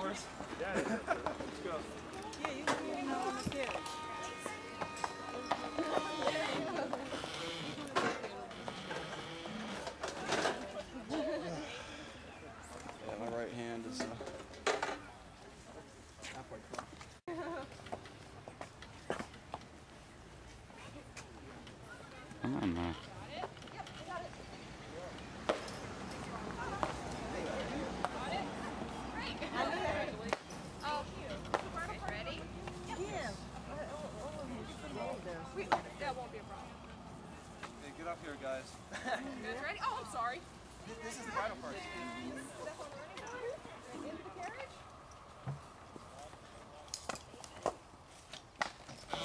Let's go. Yeah, you know what to do. Yeah, my right hand is halfway through. I don't know. That won't be a problem. Hey, get up here, guys. You guys ready? Oh, I'm sorry. This is the bridal party. Step on the running board. Into the carriage.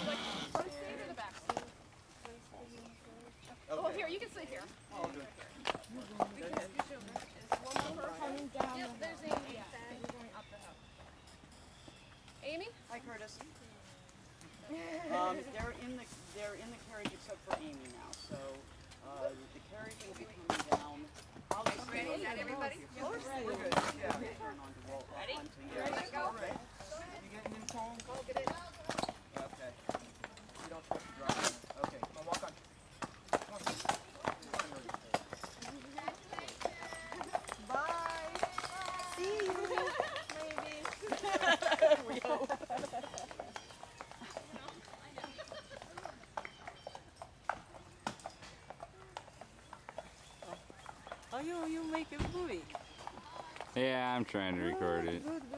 Like front seat or the back seat? Okay. Oh, here, you can sit here. Oh, okay. We can scoot you over. Is one more coming down? Yep, there's Amy. Yeah, you're going up the hook. Amy? Hi, Curtis. They're in the carriage except for Amy now, so the carriage will be coming down. I'll just ready? Is that everybody? Of course. We're good. Yeah. Ready? Ready to go? You getting in, Paul? Go get it. Okay. You don't trust the driver. Okay. Come on, walk on. Come on. Bye. See you. Maybe. We hope. Oh, you making a movie? Yeah, I'm trying to record it. Good.